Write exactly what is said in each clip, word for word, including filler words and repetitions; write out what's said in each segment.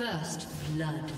First blood.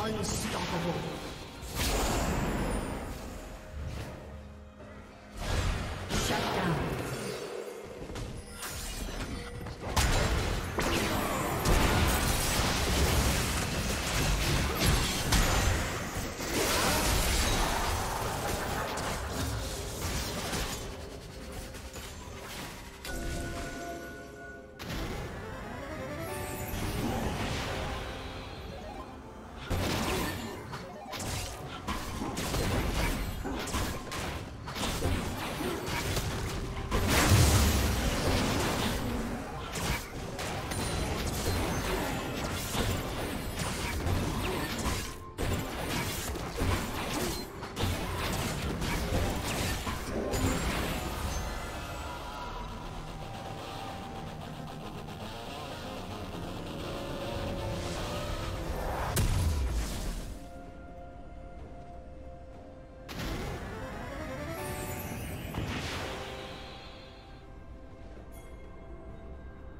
Unstoppable.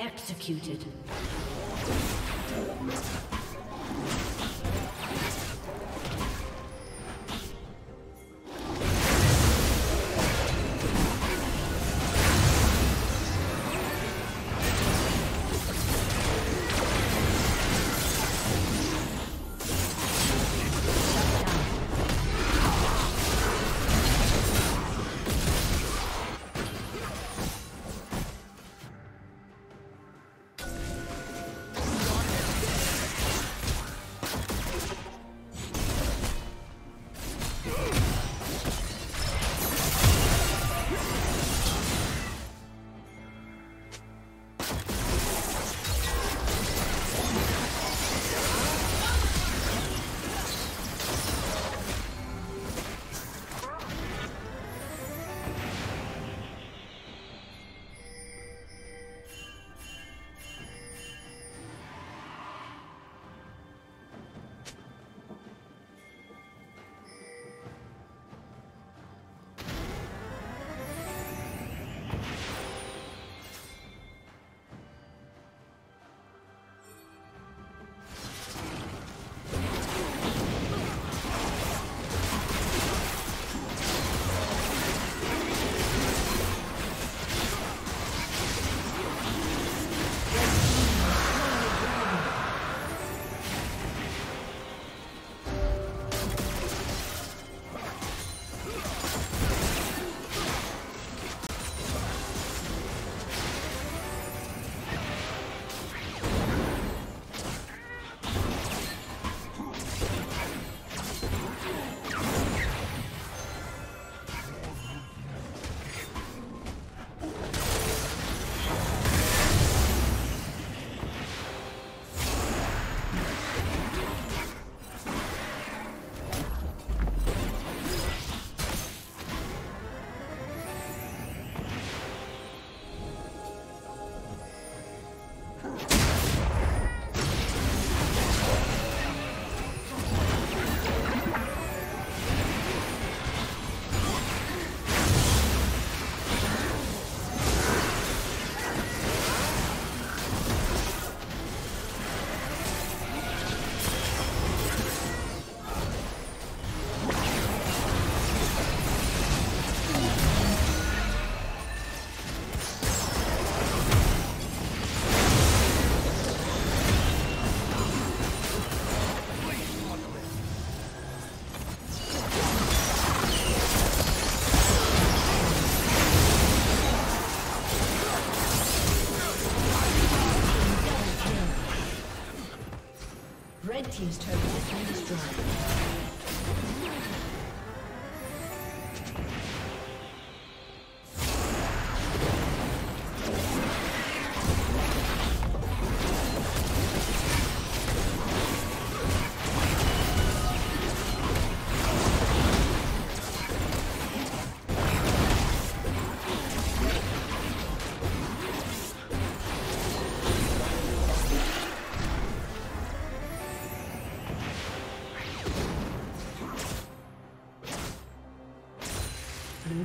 Executed. Blue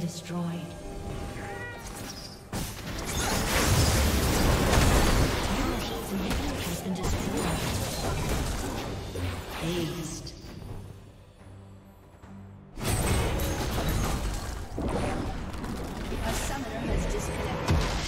Destroyed. Battleship's network has been destroyed. Aced. A summoner has disconnected.